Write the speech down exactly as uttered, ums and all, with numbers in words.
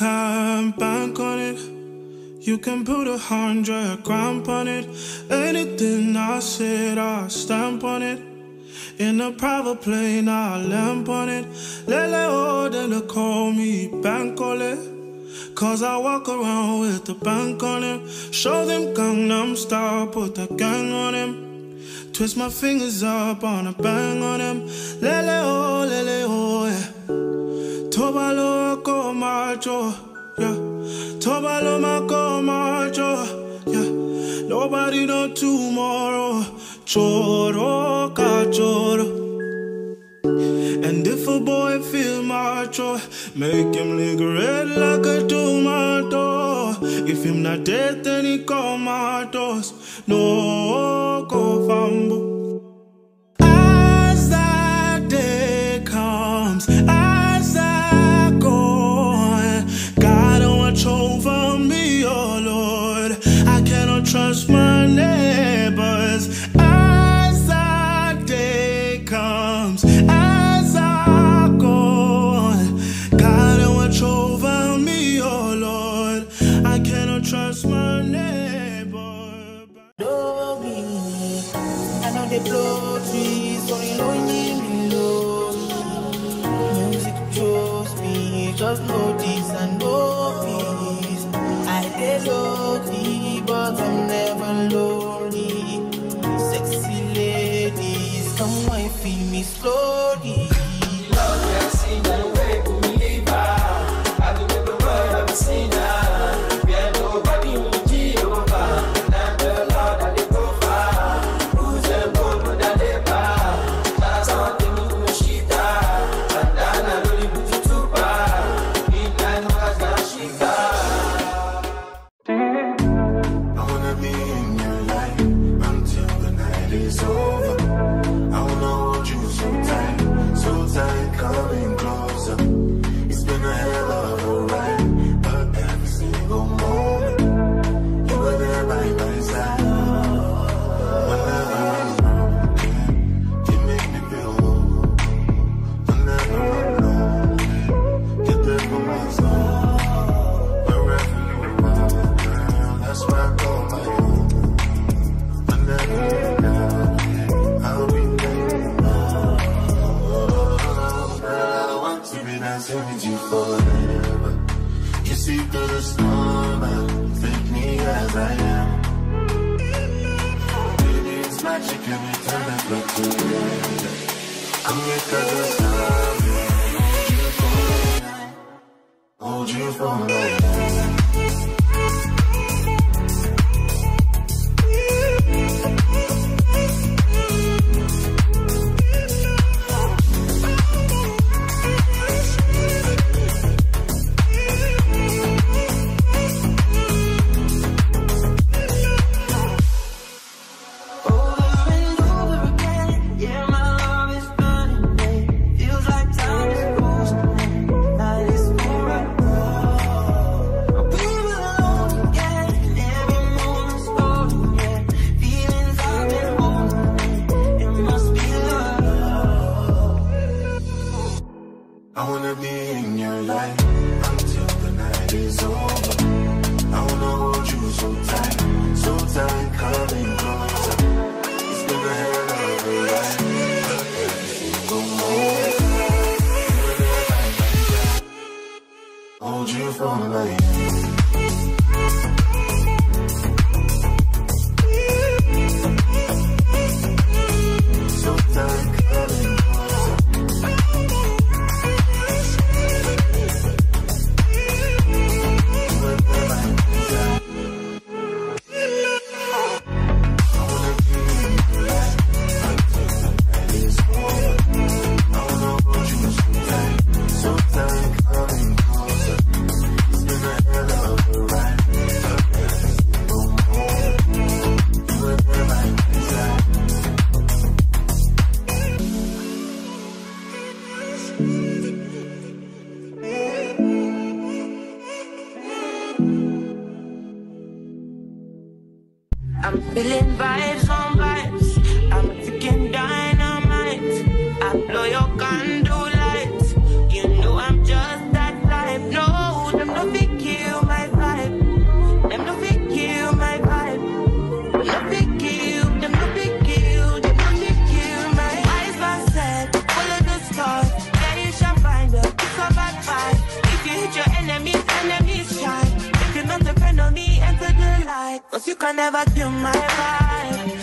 climb back on it. You can put a hundred grand on it. Anything I said, I stamp on it. In a private plane, I lamp on it. Lele, oh, they look, call me bank on it. Cause I walk around with the bank on him. Show them Gangnam Style, put that gang on him. Twist my fingers up on a bang on him. Lele, oh, lele, oh, yeah. Tobalo, go, macho, yeah. Tobalo, ma, go, macho, yeah. Nobody know tomorrow. Choro, cachorro. And if a boy feel macho, make him lick red like a tomato. If him not dead, then he call my toast. No, go fambo. As that day comes, as I go on, God watch over me, oh Lord. I cannot trust my neighbors. As I go on, God watch over me, oh Lord. I cannot trust my neighbor. Blow me, I know they blow trees, only lonely me low. Music chose me, just notice and notice. I get lonely, but I'm never lonely. Sexy ladies, come wifey me slowly. Love me, I've seen that way, but me leave her. I do with the world, I've seen her. We ain't nobody who need Jehovah. Now the Lord, I live over. Who's the Lord, who that they buy? That's all they need, who she died. And then I really put you to buy. Midnight, who has got she died. I wanna be in your life until the night is over. I wanna hold you so tight, so tight, coming closer. It's been a hell of a ride, but every single moment, you were there by my side. Whenever I'm you make me feel warm. Whenever I'm lonely, you're there for my soul. Wherever you are, girl, that's where I call my home. Whenever you're with you forever. You see through the storm and take me as I am. Baby, it's magic and we turn it back together. I'm here 'cause I love you. Hold you for a night. Hold you for a night. Blow your candle lights. You know I'm just that type. No, I'm not. 'Cause you can never kill my vibe.